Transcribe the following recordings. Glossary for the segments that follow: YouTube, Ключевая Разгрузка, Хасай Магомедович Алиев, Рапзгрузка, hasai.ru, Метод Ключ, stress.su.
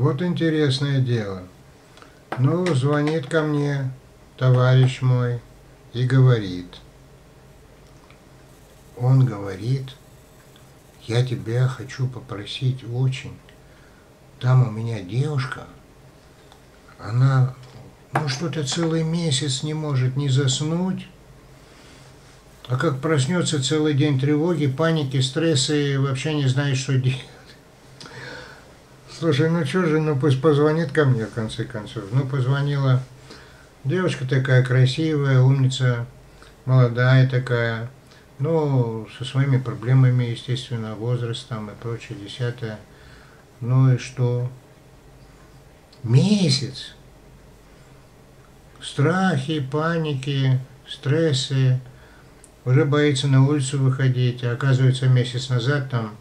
Вот интересное дело. Ну, звонит ко мне товарищ мой и говорит. Он говорит: я тебя хочу попросить очень. Там у меня девушка, она, ну, что-то целый месяц не может не заснуть. А как проснется, целый день тревоги, паники, стресса и вообще не знает, что делать. Слушай, ну что же, ну пусть позвонит ко мне в конце концов. Ну позвонила, девочка такая красивая, умница, молодая такая, ну со своими проблемами, естественно, возрастом и прочее, десятое. Ну и что? Месяц! Страхи, паники, стрессы, уже боится на улицу выходить, а оказывается месяц назад там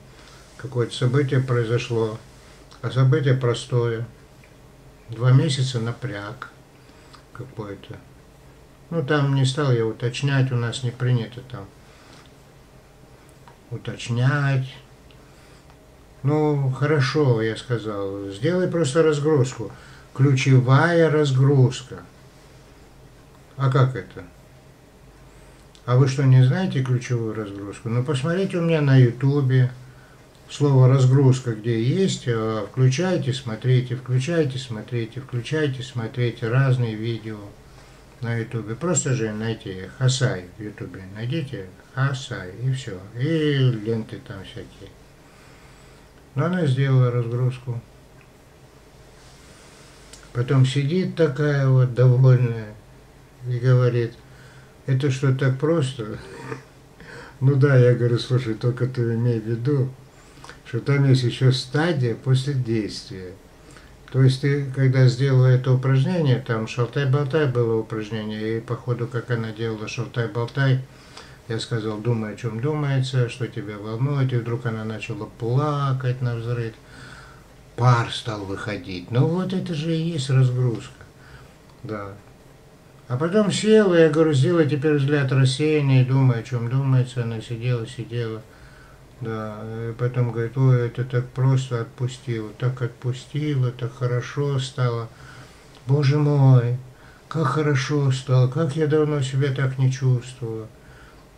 какое-то событие произошло. А событие простое. 2 месяца напряг какой-то. Ну, там не стал я уточнять, у нас не принято там уточнять. Ну, хорошо, я сказал, сделай просто разгрузку. Ключевая разгрузка. А как это? А вы что, не знаете ключевую разгрузку? Ну, посмотрите у меня на ютубе. Слово «разгрузка» где есть, включайте, смотрите, включайте, смотрите, включайте, смотрите разные видео на ютубе. Просто же найти «Хасай» в ютубе, найдите «Хасай» и все. И ленты там всякие. Но она сделала разгрузку. Потом сидит такая вот довольная и говорит: это что, так просто? Ну да, я говорю, слушай, только ты имей в виду, что там есть еще стадия после действия. То есть ты, когда сделала это упражнение, там шалтай-болтай было упражнение, и по ходу, как она делала шалтай-болтай, я сказал: думай, о чем думается, что тебя волнует, и вдруг она начала плакать навзрыд, пар стал выходить. Ну вот это же и есть разгрузка. Да. А потом села, я говорю: сделай теперь взгляд рассеянный, думай, о чем думается. Она сидела, сидела. Да, и потом говорит: ой, это так просто отпустило, так отпустило, так хорошо стало. Боже мой, как хорошо стало, как я давно себя так не чувствовала.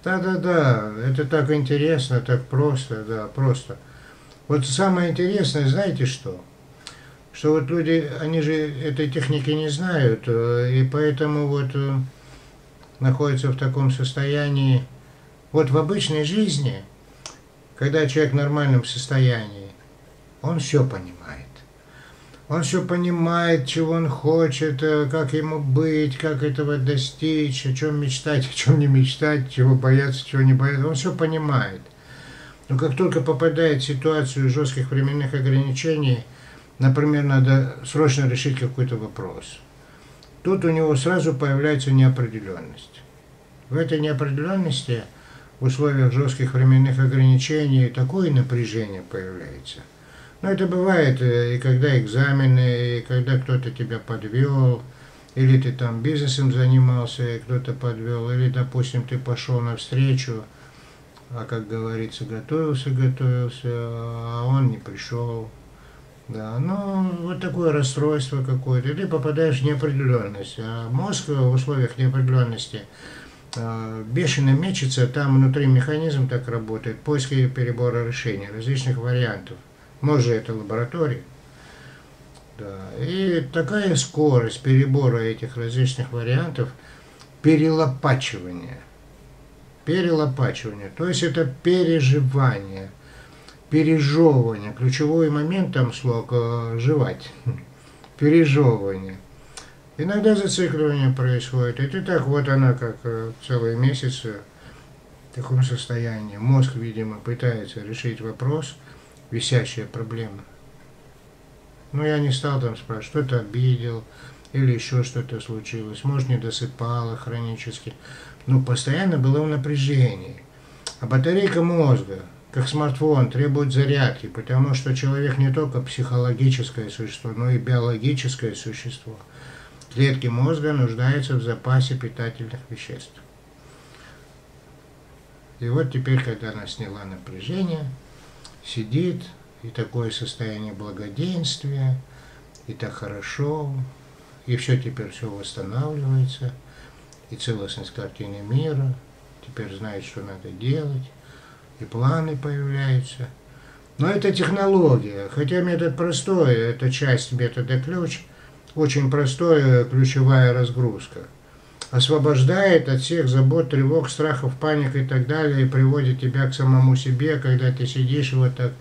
Да-да-да, это так интересно, так просто, да, просто. Вот самое интересное, знаете что? Что вот люди, они же этой техники не знают, и поэтому вот находятся в таком состоянии. Вот в обычной жизни, когда человек в нормальном состоянии, он все понимает. Он все понимает, чего он хочет, как ему быть, как этого достичь, о чем мечтать, о чем не мечтать, чего бояться, чего не бояться. Он все понимает. Но как только попадает в ситуацию жестких временных ограничений, например, надо срочно решить какой-то вопрос, тут у него сразу появляется неопределенность. В этой неопределенности, в условиях жестких временных ограничений, такое напряжение появляется. Но это бывает и когда экзамены, и когда кто-то тебя подвел, или ты там бизнесом занимался, и кто-то подвел, или, допустим, ты пошел навстречу, а, как говорится, готовился, готовился, а он не пришел. Да, ну, вот такое расстройство какое-то, и ты попадаешь в неопределенность. А мозг в условиях неопределенности бешено мечется, там внутри механизм так работает, поиски и перебора решений, различных вариантов. Может, это лаборатория. Да. И такая скорость перебора этих различных вариантов, перелопачивание. Перелопачивание, то есть это переживание, пережевывание. Ключевой момент там слог «жевать». Пережевывание. Иногда зацикливание происходит, и ты так вот, она как целый месяц в таком состоянии. Мозг, видимо, пытается решить вопрос, висящая проблема. Ну, я не стал там спрашивать, что-то обидел, или еще что-то случилось, может, не досыпала хронически. Ну, постоянно было в напряжении. А батарейка мозга, как смартфон, требует зарядки, потому что человек не только психологическое существо, но и биологическое существо. Клетки мозга нуждаются в запасе питательных веществ. И вот теперь, когда она сняла напряжение, сидит, и такое состояние благоденствия, и так хорошо, и все теперь все восстанавливается, и целостность картины мира, теперь знает, что надо делать, и планы появляются. Но это технология, хотя метод простой, это часть метода ключ, очень простая ключевая разгрузка. Освобождает от всех забот, тревог, страхов, паник и так далее, и приводит тебя к самому себе, когда ты сидишь вот так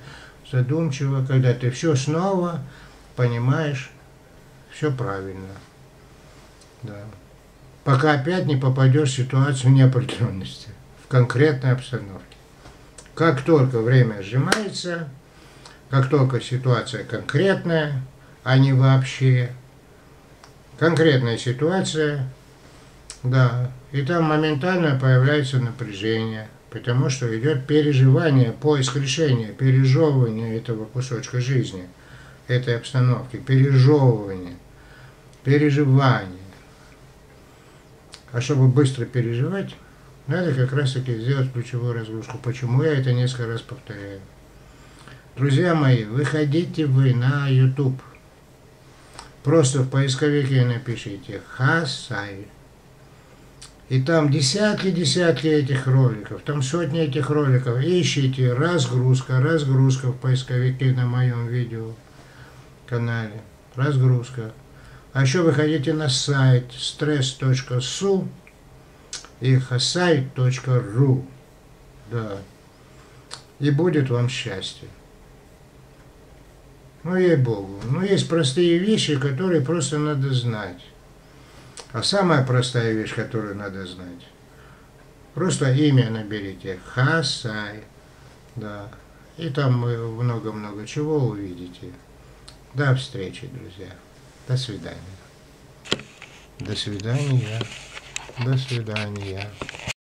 задумчиво, когда ты все снова понимаешь, все правильно. Да. Пока опять не попадешь в ситуацию неопределенности, в конкретной обстановке. Как только время сжимается, как только ситуация конкретная, а не вообще, конкретная ситуация, да, и там моментально появляется напряжение, потому что идет переживание, поиск решения, пережевывание этого кусочка жизни, этой обстановки, пережевывание, переживание. А чтобы быстро переживать, надо как раз таки сделать ключевую разгрузку. Почему я это несколько раз повторяю? Друзья мои, выходите вы на YouTube. Просто в поисковике напишите «Хасай». И там десятки-десятки этих роликов, там сотни этих роликов. Ищите разгрузка в поисковике на моем видео канале. Разгрузка. А еще выходите на сайт stress.su и hasai.ru. Да. И будет вам счастье. Ну, ей-богу. Ну, есть простые вещи, которые просто надо знать. А самая простая вещь, которую надо знать, просто имя наберите Хасай, да, и там вы много-много чего увидите. До встречи, друзья. До свидания. До свидания. До свидания.